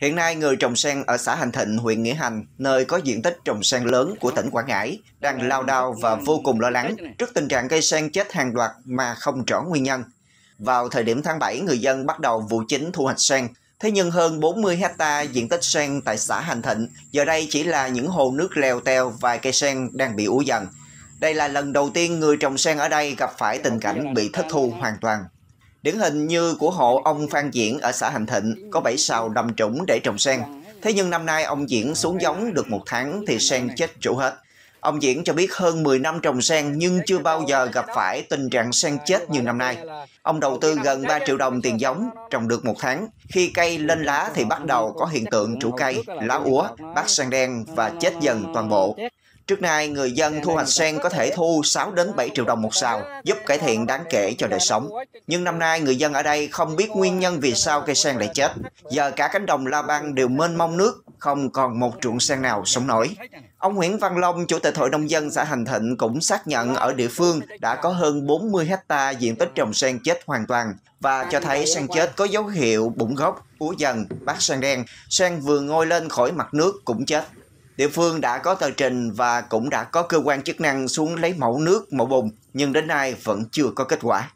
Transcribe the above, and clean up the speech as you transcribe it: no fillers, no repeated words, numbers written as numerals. Hiện nay, người trồng sen ở xã Hành Thịnh, huyện Nghĩa Hành, nơi có diện tích trồng sen lớn của tỉnh Quảng Ngãi, đang lao đao và vô cùng lo lắng trước tình trạng cây sen chết hàng loạt mà không rõ nguyên nhân. Vào thời điểm tháng 7, người dân bắt đầu vụ chính thu hoạch sen. Thế nhưng hơn 40 hecta diện tích sen tại xã Hành Thịnh, giờ đây chỉ là những hồ nước lèo tèo và cây sen đang bị úa dần. Đây là lần đầu tiên người trồng sen ở đây gặp phải tình cảnh bị thất thu hoàn toàn. Điển hình như của hộ ông Phan Diễn ở xã Hành Thịnh có 7 sào đầm trũng để trồng sen. Thế nhưng năm nay ông Diễn xuống giống được một tháng thì sen chết trũ hết. Ông Diễn cho biết hơn 10 năm trồng sen nhưng chưa bao giờ gặp phải tình trạng sen chết như năm nay. Ông đầu tư gần 3 triệu đồng tiền giống, trồng được một tháng. Khi cây lên lá thì bắt đầu có hiện tượng trũ cây, lá úa, bắt sen đen và chết dần toàn bộ. Trước nay, người dân thu hoạch sen có thể thu 6 đến 7 triệu đồng một sào, giúp cải thiện đáng kể cho đời sống. Nhưng năm nay, người dân ở đây không biết nguyên nhân vì sao cây sen lại chết. Giờ cả cánh đồng La Bang đều mênh mông nước, không còn một ruộng sen nào sống nổi. Ông Nguyễn Văn Long, Chủ tịch Hội nông dân xã Hành Thịnh cũng xác nhận ở địa phương đã có hơn 40 hecta diện tích trồng sen chết hoàn toàn và cho thấy sen chết có dấu hiệu bụng gốc, úa dần, bát sen đen, sen vừa ngoi lên khỏi mặt nước cũng chết. Địa phương đã có tờ trình và cũng đã có cơ quan chức năng xuống lấy mẫu nước, mẫu bùn, nhưng đến nay vẫn chưa có kết quả.